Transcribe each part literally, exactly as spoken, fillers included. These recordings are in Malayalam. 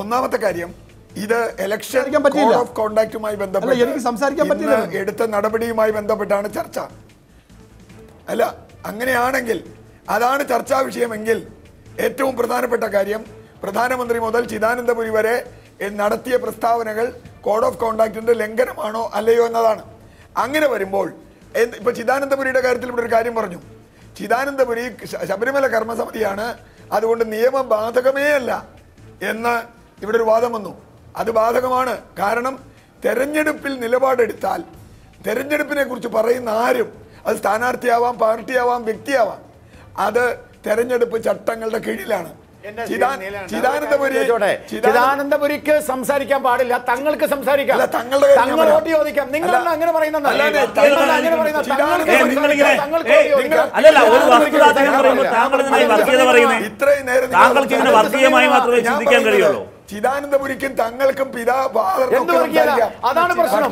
ഒന്നാമത്തെ കാര്യം ഇത് ഇലക്ഷൻ കോഡ് ഓഫ് കോണ്ടാക്റ്റുമായി ബന്ധപ്പെട്ട് എനിക്ക് സംസാരിക്കാൻ പറ്റില്ല. എടുത്ത നടപടിയുമായി ബന്ധപ്പെട്ടാണ് ചർച്ച. അല്ല, അങ്ങനെയാണെങ്കിൽ അതാണ് ചർച്ചാ വിഷയമെങ്കിൽ ഏറ്റവും പ്രധാനപ്പെട്ട കാര്യം പ്രധാനമന്ത്രി മുതൽ ചിദാനന്ദപുരി വരെ നടത്തിയ പ്രസ്താവനകൾ കോഡ് ഓഫ് കോണ്ടാക്റ്റിന്റെ ലംഘനമാണോ അല്ലയോ എന്നതാണ്. അങ്ങനെ വരുമ്പോൾ ഇപ്പൊ ചിദാനന്ദപുരിയുടെ കാര്യത്തിൽ ഇവിടെ ഒരു കാര്യം പറഞ്ഞു. ചിദാനന്ദപുരി ശബരിമല കർമ്മസമിതിയാണ്, അതുകൊണ്ട് നിയമം ബാധകമേ അല്ല എന്ന് ഇവിടെ ഒരു വാദം വന്നു. അത് ബാധകമാണ്. കാരണം തെരഞ്ഞെടുപ്പിൽ നിലപാടെടുത്താൽ തെരഞ്ഞെടുപ്പിനെ കുറിച്ച് പറയുന്ന ആരും, അത് സ്ഥാനാർത്ഥിയാവാം, പാർട്ടിയാവാം, വ്യക്തിയാവാം, അത് തെരഞ്ഞെടുപ്പ് ചട്ടങ്ങളുടെ കീഴിലാണ്. ചിദാനന്ദപുരിക്ക് സംസാരിക്കാൻ പാടില്ല, തങ്ങൾക്ക് സംസാരിക്കാം, തങ്ങളോട് ചോദിക്കാം. നിങ്ങൾ അങ്ങനെ പറയുന്ന ചിദാനന്ദപുരിക്കും തങ്ങൾക്കും പിതാ അതാണ് പ്രശ്നം.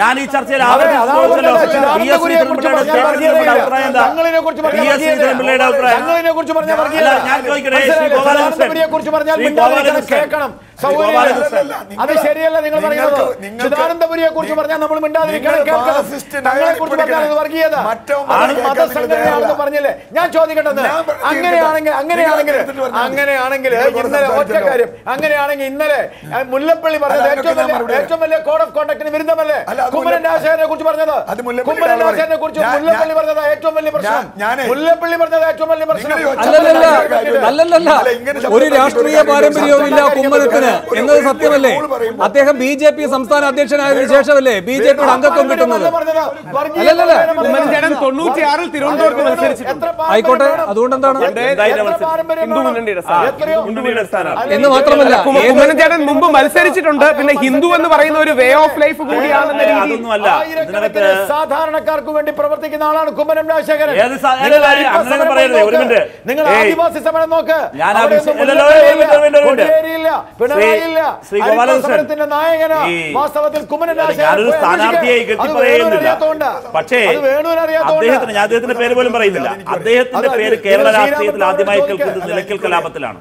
ഞാൻ ഈ ചർച്ചയിൽ അത് ശരിയല്ല നിങ്ങൾ പറയുന്നത്. ചിദാനന്ദപുരിയെ കുറിച്ച് പറഞ്ഞാൽ നമ്മൾ മിണ്ടാതിരിക്കണം, കേൾക്കുന്നത് പറഞ്ഞില്ലേ. ഞാൻ ചോദിക്കട്ടെ, അങ്ങനെയാണെങ്കിൽ അങ്ങനെയാണെങ്കിൽ അങ്ങനെയാണെങ്കിൽ ഇന്നലെ ഒറ്റ കാര്യം അങ്ങനെയാണെങ്കിൽ ഇന്നലെ മുല്ലപ്പള്ളി പറഞ്ഞത് ഏറ്റവും ഏറ്റവും വലിയ കോഡ് ഓഫ് കോണ്ടാക്ടിന് വിരുദ്ധമല്ലേ കുമ്മനം രാജശേഖരനെ കുറിച്ച് പറഞ്ഞത്. കുമ്മനം രാജശേഖരനെ കുറിച്ച് മുല്ലപ്പള്ളി പറഞ്ഞത് ഏറ്റവും വലിയ പ്രശ്നം. മുല്ലപ്പള്ളി പറഞ്ഞത് ഏറ്റവും വലിയ പ്രശ്നം അല്ലല്ല. ഒരു രാഷ്ട്രീയ പാരമ്പര്യവും ഇല്ല കുമ്മനത്തിന് എന്നത് സത്യമല്ലേ? അദ്ദേഹം ബി ജെ പി സംസ്ഥാന അധ്യക്ഷനായതിനു ശേഷമല്ലേ ബി ജെ പിയുടെ അംഗത്വം കിട്ടുന്നത്? ആയിക്കോട്ടെ, അതുകൊണ്ട് എന്താണ് എന്ന് മാത്രമല്ല കുമ്മനം ചേട്ടൻ മുമ്പ് മത്സരിച്ചിട്ടുണ്ട്. പിന്നെ ഹിന്ദു എന്ന് പറയുന്ന ഒരു വേ ഓഫ് ലൈഫ് കൂടിയാണെന്ന രീതിയിലല്ല, ആയിരക്കണക്കിന് സാധാരണക്കാർക്ക് വേണ്ടി പ്രവർത്തിക്കുന്ന ആളാണ് കുമ്മനം രാജശേഖരൻ. നിങ്ങൾ ആദിവാസി സമരം നോക്ക്, പക്ഷേ അദ്ദേഹത്തിന് ഞാൻ അദ്ദേഹത്തിന്റെ പേര് പോലും പറയുന്നില്ല. അദ്ദേഹത്തിന്റെ പേര് കേരള രാഷ്ട്രീയത്തിൽ ആദ്യമായി കേൾക്കുന്നത് നിലയ്ക്കൽ കലാപത്തിലാണ്.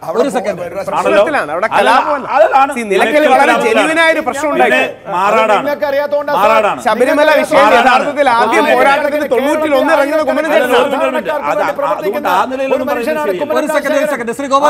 മാറാടാണ് ശബരിമല വിഷയം. യഥാർത്ഥത്തിൽ ആദ്യം പോരാട്ടത്തിന് തൊണ്ണൂറ്റിൽ ഒന്ന് ഇറങ്ങുന്ന കുമ്മനം.